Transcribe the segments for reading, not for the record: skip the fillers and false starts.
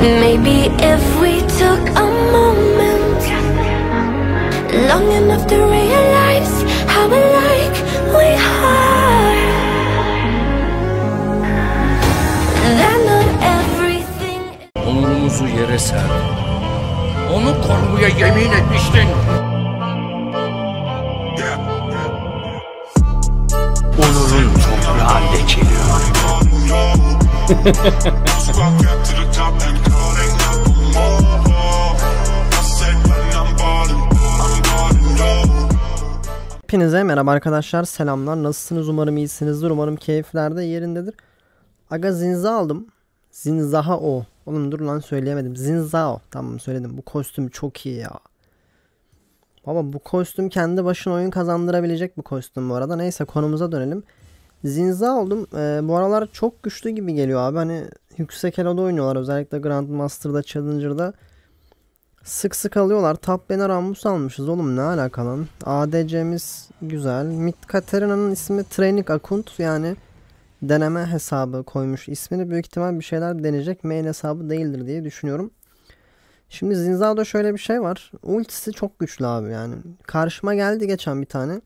Maybe if we took a moment, long enough to realize how alike we are. That not everything. Onurumuzu yere ser. Onu korumaya yemin etmiştin. Onurun toprağı lekeliyor. Hepinize merhaba arkadaşlar, selamlar. Nasılsınız? Umarım iyisinizdir. Umarım keyifler de yerindedir. Aga Zinza aldım. Zinzao. Oğlum dur lan, söyleyemedim. Zinzao. Tamam söyledim. Bu kostüm çok iyi ya. Baba bu kostüm kendi başına oyun kazandırabilecek bir kostüm bu arada. Neyse konumuza dönelim. Zinza oldum. Bu aralar çok güçlü gibi geliyor abi. Hani yüksek elo'da oynuyorlar. Özellikle Grandmaster'da, Challenger'da. Sık sık alıyorlar. Top lane'e Rammus almışız oğlum, ne alakalı. ADC'miz güzel. Mid Katarina'nın ismi Training Account, yani deneme hesabı koymuş ismini. Büyük ihtimal bir şeyler deneyecek. Main hesabı değildir diye düşünüyorum. Şimdi Zinza'da şöyle bir şey var. Ultisi çok güçlü abi yani. Karşıma geldi geçen bir tane.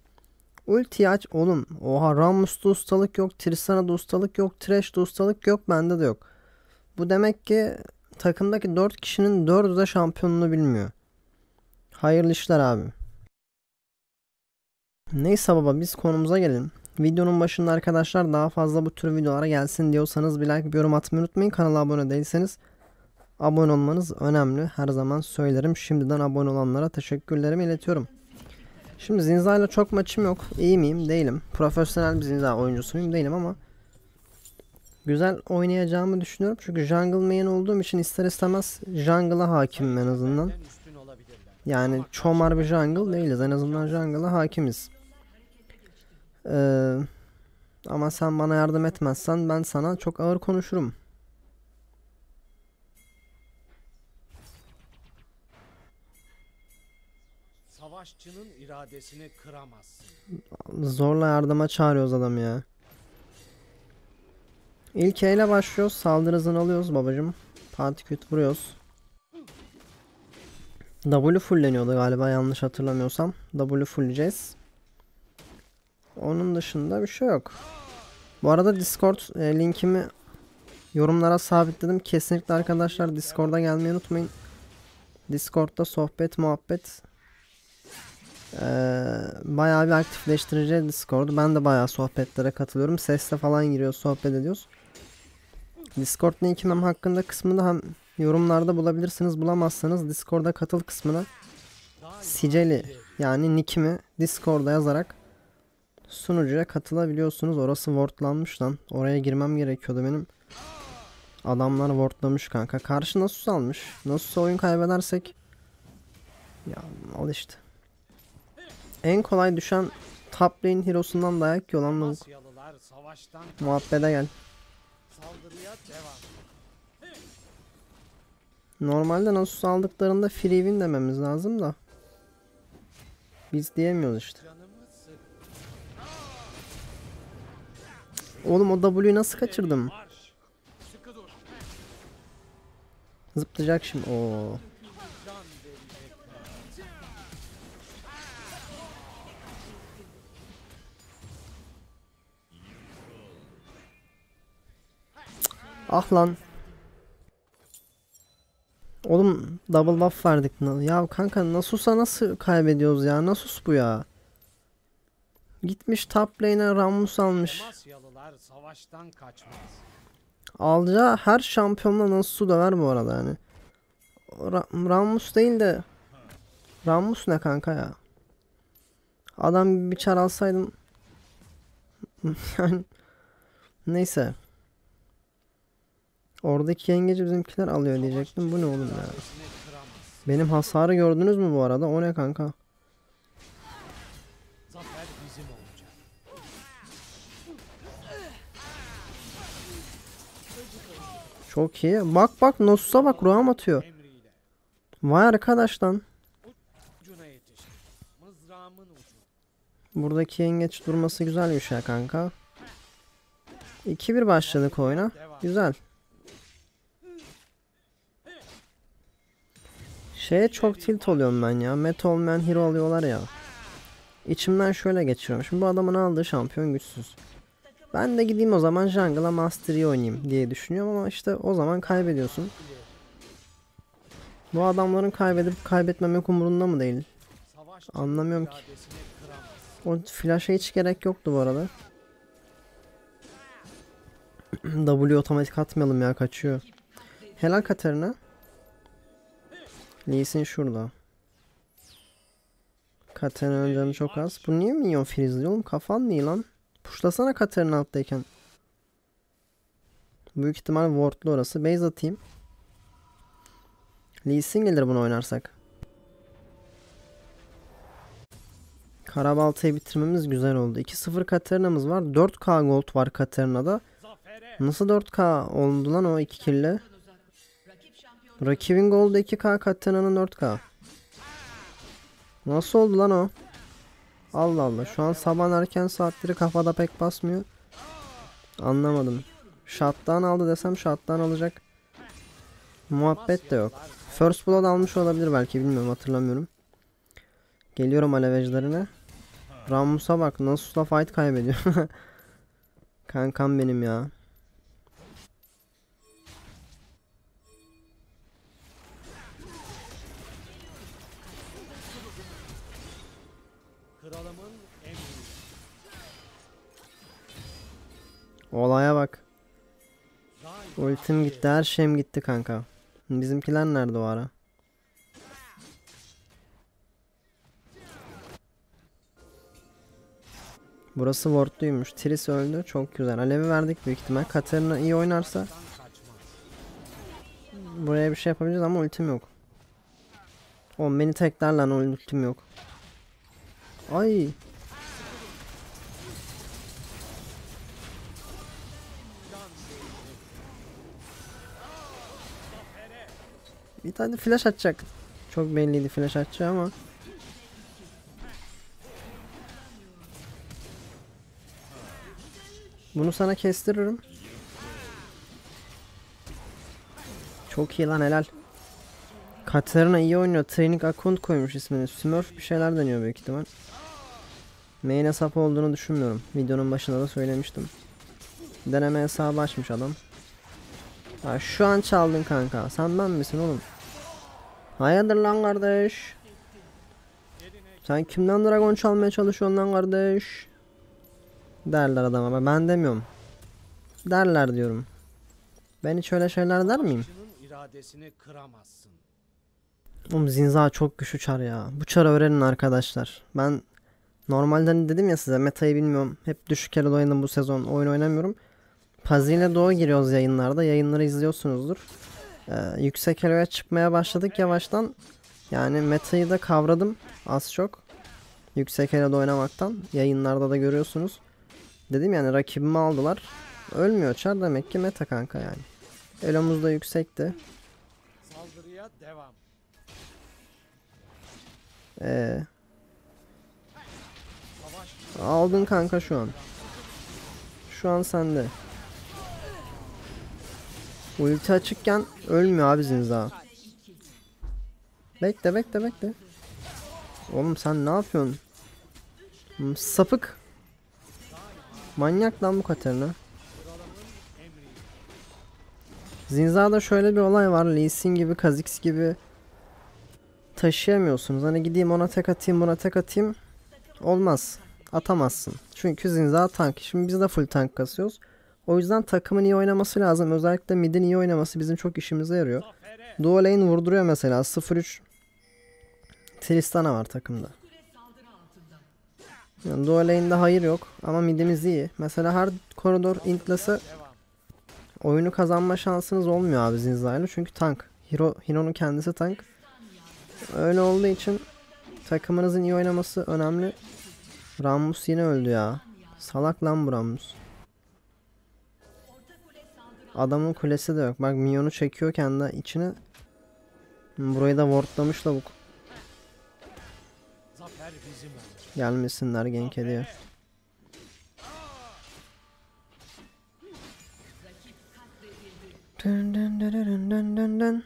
Ultiyi aç oğlum. Oha, Rammus'ta ustalık yok. Tristana'da ustalık yok. Thresh'te ustalık yok. Bende de yok. Bu demek ki takımdaki 4 kişinin 4'ü de şampiyonunu bilmiyor. Hayırlı işler abi. Neyse baba, biz konumuza gelelim. Videonun başında arkadaşlar, daha fazla bu tür videolara gelsin diyorsanız bir like, bir yorum atmayı unutmayın. Kanala abone değilseniz abone olmanız önemli. Her zaman söylerim. Şimdiden abone olanlara teşekkürlerimi iletiyorum. Şimdi Zinza ile çok maçım yok. İyi miyim? Değilim. Profesyonel bir Zinza oyuncusu muyum? Değilim ama güzel oynayacağımı düşünüyorum. Çünkü jungle main olduğum için ister istemez jungle'a hakimim en azından. Yani çomar bir jungle değiliz. En azından jungle'a hakimiz. Ama sen bana yardım etmezsen ben sana çok ağır konuşurum. Savaşçının iradesini kıramazsın. Zorla yardıma çağırıyoruz adam ya. İlk eyle başlıyoruz. Saldırı hızını alıyoruz babacım. Partiküt vuruyoruz. W fulleniyordu galiba, yanlış hatırlamıyorsam. W fulleyeceğiz. Onun dışında bir şey yok. Bu arada Discord linkimi yorumlara sabitledim. Kesinlikle arkadaşlar Discord'a gelmeyi unutmayın. Discord'da sohbet, muhabbet bayağı bir aktifleştirici Discord. Ben de bayağı sohbetlere katılıyorum. Sesle falan giriyoruz, sohbet ediyoruz. Discord linkinin hem hakkında kısmında hem yorumlarda bulabilirsiniz. Bulamazsanız Discord'a katıl kısmına Siceli, yani nickimi Discord'a yazarak sunucuya katılabiliyorsunuz. Orası wordlanmış lan. Oraya girmem gerekiyordu benim. Adamlar wordlamış kanka. Karşı Nasus almış. Nasus'a oyun kaybedersek ya al işte. En kolay düşen top lane hero'sundan dayak yiyor lan. Muhabbete gel. Normalde Nasus aldıklarında free win dememiz lazım da biz diyemiyoruz işte. Oğlum o W'yu nasıl kaçırdım? Zıplayacak şimdi. Oo. Ah lan. Oğlum double buff verdik. Ya kanka Nasus'a nasıl kaybediyoruz ya? Nasus bu ya. Gitmiş top lane'e Rammus almış. Alacağı her şampiyonla Nasus'u döver bu arada yani. Rammus değil de Rammus ne kanka ya? Adam bir çar alsaydım. Yani neyse. Oradaki yengeci bizimkiler alıyor diyecektim. Bu ne oğlum ya? Benim hasarı gördünüz mü bu arada? O ne kanka? Çok iyi. Bak bak Nasus'a bak, ruham atıyor. Vay arkadaş lan. Buradaki yengeç durması güzel bir şey kanka. 2-1 başladık oyuna. Güzel. Şeye çok tilt oluyorum ben ya. Meta olmayan hero alıyorlar ya. İçimden şöyle geçiyorum. Şimdi bu adamın aldığı şampiyon güçsüz. Ben de gideyim o zaman jungle'a Mastery oynayayım diye düşünüyorum ama işte o zaman kaybediyorsun. Bu adamların kaybedip kaybetmemek umurunda mı değil? Anlamıyorum ki. O flash'a hiç gerek yoktu bu arada. W otomatik atmayalım ya, kaçıyor. Helal Katarina. Lee Sin şurada. Katarina'nın canı çok az. Bu niye minyon freezeliyor oğlum? Kafan niye lan? Puşlasana Katarina alttayken. Büyük ihtimal wardlu orası. Base atayım. Lee Sin gelir bunu oynarsak. Karabaltayı bitirmemiz güzel oldu. 2-0 Katarina'mız var. 4k gold var Katarina'da. Nasıl 4k oldu lan o 2 kille? Rakibin gold'u 2k, Katarina'nın 4k. Nasıl oldu lan o? Allah Allah, şu an sabah erken saatleri kafada pek basmıyor. Anlamadım. Shotdown aldı desem shotdown alacak muhabbet de yok. First blood almış olabilir belki, bilmiyorum, hatırlamıyorum. Geliyorum alevecilerine. Rammus'a bak, Nasus'la fight kaybediyor. Kankam benim ya. Olaya bak. Ultim gitti, her şeyim gitti kanka. Bizimkiler nerede o ara? Burası wardluymuş. Tris öldü, çok güzel. Alevi verdik büyük ihtimal. Katarina iyi oynarsa buraya bir şey yapabileceğiz ama ultim yok. Oğlum beni tekrar lan, ultim yok. Ay. Bir tane flash atacak. Çok belliydi flash atacağı ama. Bunu sana kestiririm. Çok iyi lan, helal. Katarina iyi oynuyor. Training Account koymuş ismini. Smurf bir şeyler deniyor büyük ihtimal. Main hesabı olduğunu düşünmüyorum. Videonun başında da söylemiştim. Deneme hesabı açmış adam. Ya şu an çaldın kanka. Sen ben misin oğlum? Hayırdır lan kardeş? Sen kimden dragon çalmaya çalışıyorsun lan kardeş? Derler adama. Ben demiyorum. Derler diyorum. Ben hiç öyle şeyler der miyim? Oğlum Zinza çok güçlü çar ya. Bu çarı öğrenin arkadaşlar. Ben normalden dedim ya size, metayı bilmiyorum. Hep düşük elo oynadım bu sezon. Oyun oynamıyorum. Pazı ile Doğu giriyoruz yayınlarda. Yayınları izliyorsunuzdur. Yüksek eloya çıkmaya başladık yavaştan. Yani metayı da kavradım az çok. Yüksek eloda oynamaktan. Yayınlarda da görüyorsunuz. Dedim yani rakibimi aldılar. Ölmüyor çar, demek ki meta kanka yani. Elomuz da yüksekti. Saldırıya devam. Aldın kanka şu an. Şu an sende. Ulti açıkken ölmüyor abi Zinza. Bekle bekle bekle. Oğlum sen ne yapıyorsun? Sapık. Manyak lan bu Katarina. Zinza'da şöyle bir olay var. Lee Sin gibi, Kha'zix gibi taşıyamıyorsunuz. Hani gideyim ona tek atayım, buna tek atayım. Olmaz. Atamazsın. Çünkü Zinza tank. Şimdi biz de full tank kasıyoruz. O yüzden takımın iyi oynaması lazım. Özellikle midin iyi oynaması bizim çok işimize yarıyor. Duo lane vurduruyor mesela. 0-3 Tristana var takımda. Yani duo lane'de hayır yok. Ama midimiz iyi. Mesela her koridor intlası oyunu kazanma şansınız olmuyor abi Zinza'yla. Çünkü tank. Hero'nun kendisi tank. Öyle olduğu için takımınızın iyi oynaması önemli. Rammus yine öldü ya. Salak lan bu Rammus. Adamın kulesi de yok. Bak minyonu çekiyor kendi içine. Burayı da wardlamış lavuk. Gelmesinler genk ediyor. Dön dön dön dön dön dön.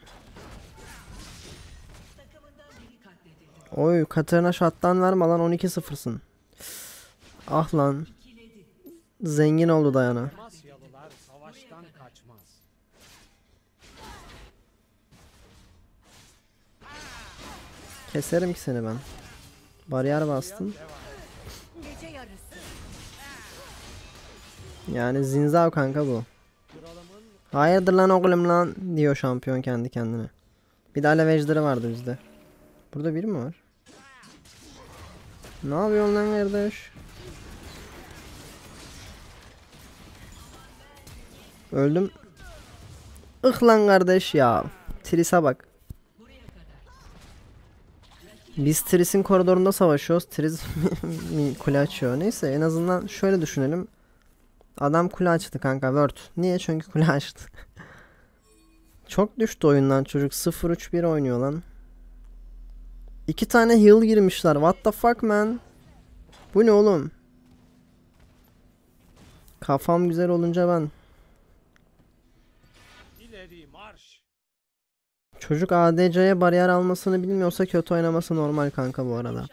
Oy Katarina şattan verme lan, 12-0'sın. Ah lan. Zengin oldu Dayana. Keserim ki seni ben. Bariyer bastım. Yani Zinza kanka bu. Hayırdır lan oğlum lan diyor şampiyon kendi kendine. Bir de alevejleri vardı bizde. Burada biri mi var? Ne yapıyorsun lan kardeş? Öldüm. Ih lan kardeş ya. Tris'e bak. Biz Tris'in koridorunda savaşıyoruz. Tris kule açıyor. Neyse en azından şöyle düşünelim. Adam kule açtı kanka. Word. Niye? Çünkü kule açtı. Çok düştü oyundan çocuk. 0-3-1 oynuyor lan. 2 tane heal girmişler. What the fuck man? Bu ne oğlum? Kafam güzel olunca ben. Çocuk ADC'ye bariyer almasını bilmiyorsa kötü oynaması normal kanka bu arada.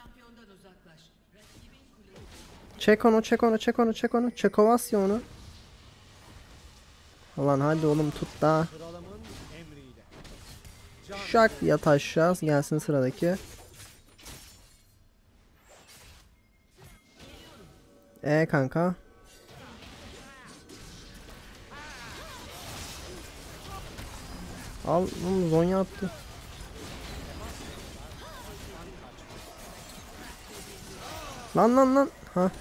Çek onu, çek onu, çek onu, çek onu. Çekovasya onu. Ulan hadi oğlum tut da. Şak yat aşağı. Gelsin sıradaki. Kanka. Al oğlum, Zonya attı. Lan lan lan. Ha.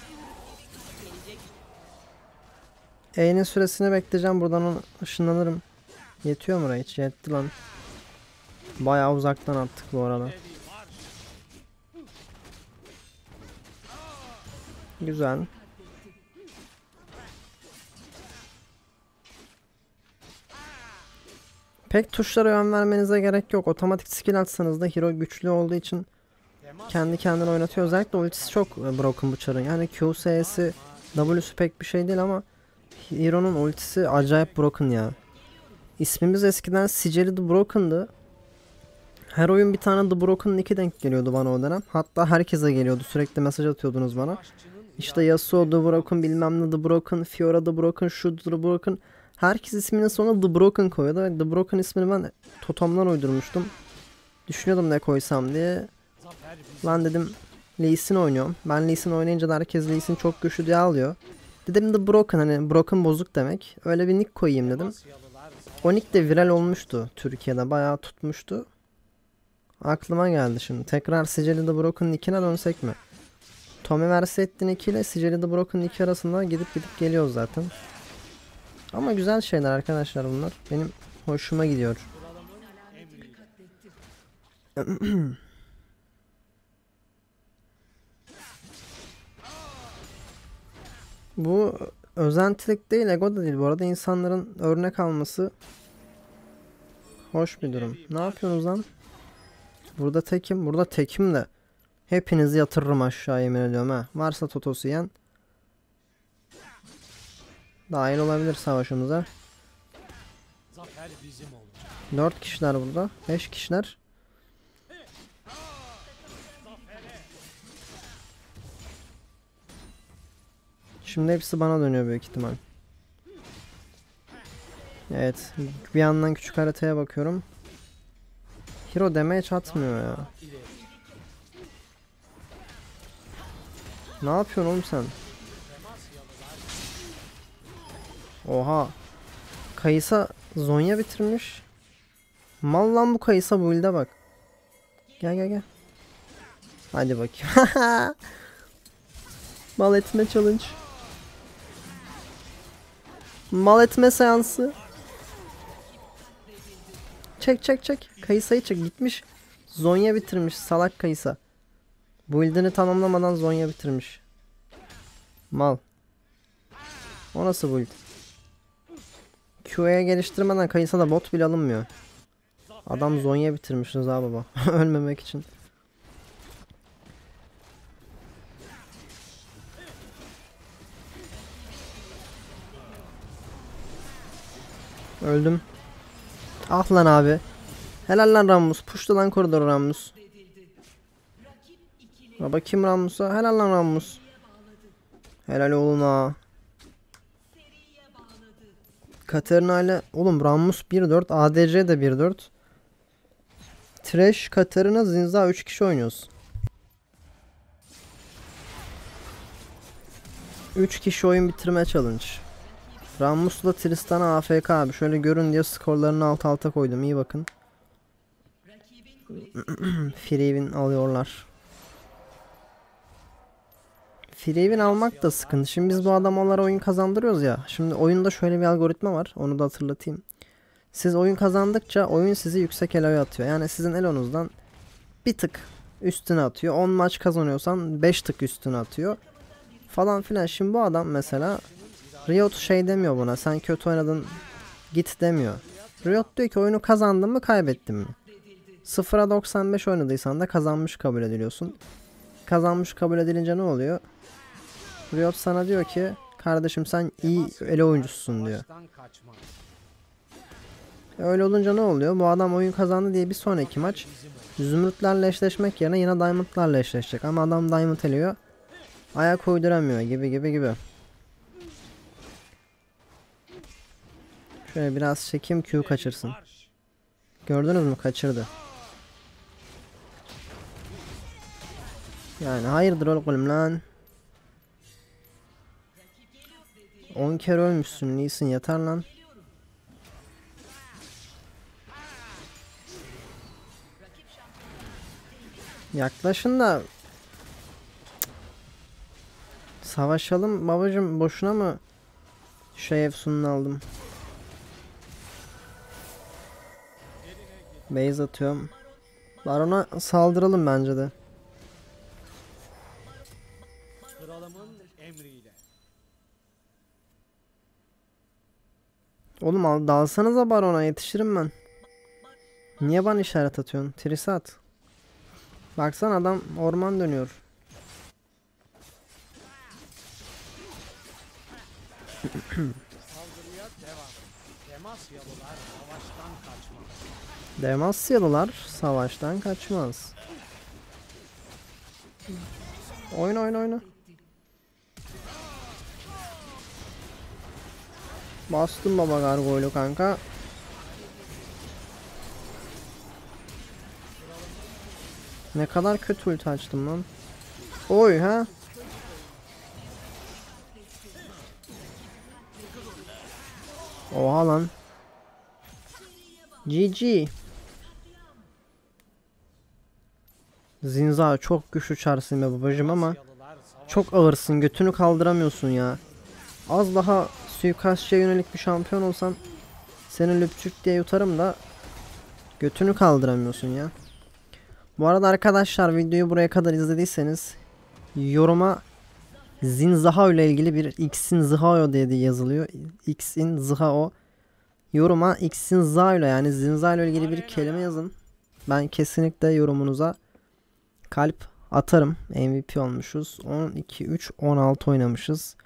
E'nin süresini bekleyeceğim, buradan ışınlanırım. Yetiyor mu hiç? Yetti lan. Bayağı uzaktan attık bu arada. Güzel. Pek tuşlara önem vermenize gerek yok. Otomatik skill atsanız da hero güçlü olduğu için kendi kendine oynatıyor. Özellikle ultisi çok broken bu çarın. Yani QS'si, W'su pek bir şey değil ama hero'nun ultisi acayip broken ya. İsmimiz eskiden Siceli The Broken'dı. Her oyun bir tane The Broken'ın 2 denk geliyordu bana o dönem. Hatta herkese geliyordu. Sürekli mesaj atıyordunuz bana. İşte Yasuo The Broken, bilmem ne The Broken, Fiora The Broken, şu The Broken. Herkes isminin sonuna The Broken koyuyordu. The Broken ismini ben totemden uydurmuştum. Düşünüyordum ne koysam diye. Lan dedim Lee Sin oynuyorum. Ben Lee Sin oynayınca da herkes Lee Sin çok güçlü diye alıyor. Dedim The Broken, hani broken bozuk demek. Öyle bir nick koyayım dedim. O nick de viral olmuştu Türkiye'de. Bayağı tutmuştu. Aklıma geldi şimdi. Tekrar Siceli The Broken nick'ine dönsek mi? Tommy Versettin 2 ile Siceli The Broken 2 arasında gidip geliyoruz zaten. Ama güzel şeyler arkadaşlar bunlar. Benim hoşuma gidiyor. Bu özentilik değil, ego da değil. Bu arada insanların örnek alması hoş bir durum. Ne yapıyorsunuz lan? Burada tekim. Burada tekim de. Hepinizi yatırırım aşağı yemin ediyorum ha. Varsa totosu yiyen. Dahil olabilir savaşımıza. 4 kişiler burada. 5 kişiler. Şimdi hepsi bana dönüyor büyük ihtimal. Evet. Bir yandan küçük haritaya bakıyorum. Hero damage atmıyor ya. Ne yapıyorsun oğlum sen? Oha. Kai'Sa Zonya bitirmiş. Mal lan bu Kai'Sa, bu ilde bak. Gel gel gel. Hadi bakayım. Mal etme challenge. Mal etme seansı. Çek çek çek. Kai'Sa'yı çek. Gitmiş. Zonya bitirmiş. Salak Kai'Sa. Bu build'ini tamamlamadan Zonya bitirmiş. Mal. O nasıl build? QA'ya geliştirmeden Kai'Sa da bot bile alınmıyor. Adam Zonya bitirmişsiniz ha baba. Ölmemek için. Öldüm. Ah lan abi. Helal lan Rammus. Puştu lan koridoru Rammus. Ha, bakayım Rammus'a. Helal lan Rammus. Helal oğlum ha. Katarina ile oğlum Rammus 1-4. ADC de 1-4. Thresh, Katarina, Zinza 3 kişi oynuyoruz. 3 kişi oyun bitirme challenge. Rammus'la Tristana AFK abi. Şöyle görün diye skorlarını alt alta koydum. İyi bakın. Freevin alıyorlar. Freevin almak da sıkıntı. Şimdi biz bu adamlara oyun kazandırıyoruz ya. Şimdi oyunda şöyle bir algoritma var. Onu da hatırlatayım. Siz oyun kazandıkça oyun sizi yüksek eloya atıyor. Yani sizin elonuzdan bir tık üstüne atıyor. 10 maç kazanıyorsan 5 tık üstüne atıyor. Falan filan. Şimdi bu adam mesela Riot şey demiyor buna. Sen kötü oynadın git demiyor. Riot diyor ki oyunu kazandın mı kaybettin mi? 0'a 95 oynadıysan da kazanmış kabul ediliyorsun. Kazanmış kabul edilince ne oluyor? Riot sana diyor ki kardeşim sen iyi ele oyuncususun diyor. Öyle olunca ne oluyor? Bu adam oyun kazandı diye bir sonraki maç zümrütlerle eşleşmek yerine yine diamondlarla eşleşecek. Ama adam diamond eliyor. Ayak uyduramıyor gibi. Şöyle biraz çekim Q kaçırsın. Gördünüz mü? Kaçırdı. Yani hayırdır oğlum lan. 10 kere ölmüşsün. Lee Sin yeter lan. Yaklaşın da savaşalım babacım, boşuna mı şey Efsun'unu aldım. Base atıyorum. Barona saldıralım bence de. Oğlum al, dalsanıza barona, yetişirim ben. Niye bana işaret atıyorsun? Trisat. Baksana adam orman dönüyor. Saldırıya devam. Demasyalılar savaştan kaçmaz. Oyna. Bastım baba gargoylu kanka. Ne kadar kötü ulti açtım lan. Oy ha. Oha lan. GG. Zinza çok güçlü çarsın be babacım ama çok ağırsın, götünü kaldıramıyorsun ya. Az daha suikastçıya yönelik bir şampiyon olsan seni lüpçük diye yutarım da götünü kaldıramıyorsun ya. Bu arada arkadaşlar videoyu buraya kadar izlediyseniz yoruma Zinzao ile ilgili bir Xin Zhao diye yazılıyor. Xin Zhao. Yoruma Xin Zhao ile yani Zinza ile ilgili bir kelime yazın. Ben kesinlikle yorumunuza kalp atarım. MVP olmuşuz. 12 3 16 oynamışız.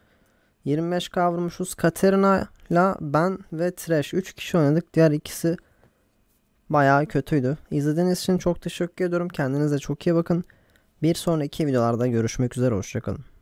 25 kavurmuşuz. Katarina ile ben ve Thresh 3 kişi oynadık. Diğer ikisi bayağı kötüydü. İzlediğiniz için çok teşekkür ediyorum. Kendinize çok iyi bakın. Bir sonraki videolarda görüşmek üzere. Hoşçakalın.